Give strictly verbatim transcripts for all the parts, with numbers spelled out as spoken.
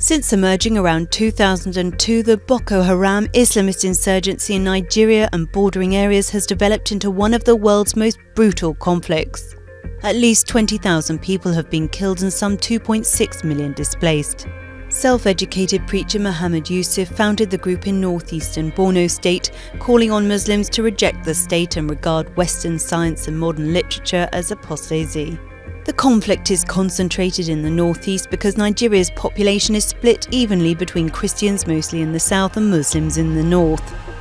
Since emerging around two thousand two, the Boko Haram Islamist insurgency in Nigeria and bordering areas has developed into one of the world's most brutal conflicts. At least twenty thousand people have been killed and some two point six million displaced. Self-educated preacher Mohammed Yusuf founded the group in northeastern Borno state, calling on Muslims to reject the state and regard Western science and modern literature as apostasy. The conflict is concentrated in the northeast because Nigeria's population is split evenly between Christians mostly in the south and Muslims in the north.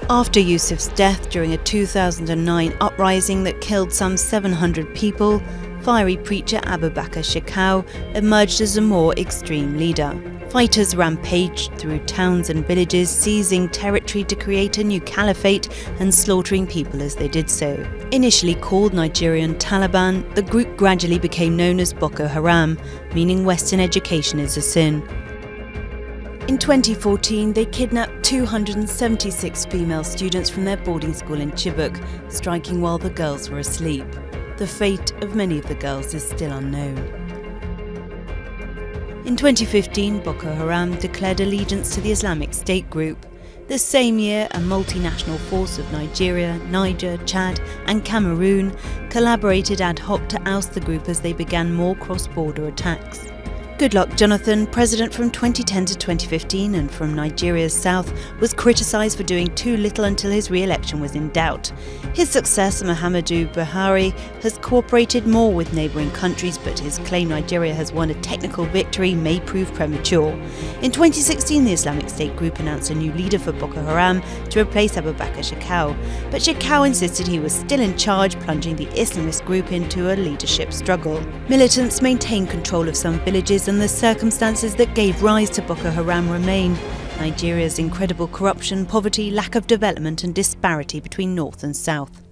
After Yusuf's death during a two thousand nine uprising that killed some seven hundred people, fiery preacher Abubakar Shekau emerged as a more extreme leader. Fighters rampaged through towns and villages, seizing territory to create a new caliphate and slaughtering people as they did so. Initially called Nigerian Taliban, the group gradually became known as Boko Haram, meaning Western education is a sin. In twenty fourteen, they kidnapped two hundred seventy-six female students from their boarding school in Chibok, striking while the girls were asleep. The fate of many of the girls is still unknown. In twenty fifteen, Boko Haram declared allegiance to the Islamic State group. The same year, a multinational force of Nigeria, Niger, Chad and Cameroon collaborated ad hoc to oust the group as they began more cross-border attacks. Goodluck Jonathan, president from twenty ten to twenty fifteen and from Nigeria's south, was criticised for doing too little until his re-election was in doubt. His successor, Muhammadu Buhari, has cooperated more with neighbouring countries, but his claim Nigeria has won a technical victory may prove premature. In twenty sixteen, the Islamic State group announced a new leader for Boko Haram to replace Abubakar Shekau, but Shekau insisted he was still in charge, plunging the Islamist group into a leadership struggle. Militants maintain control of some villages, and the circumstances that gave rise to Boko Haram remain. Nigeria's incredible corruption, poverty, lack of development and disparity between north and south.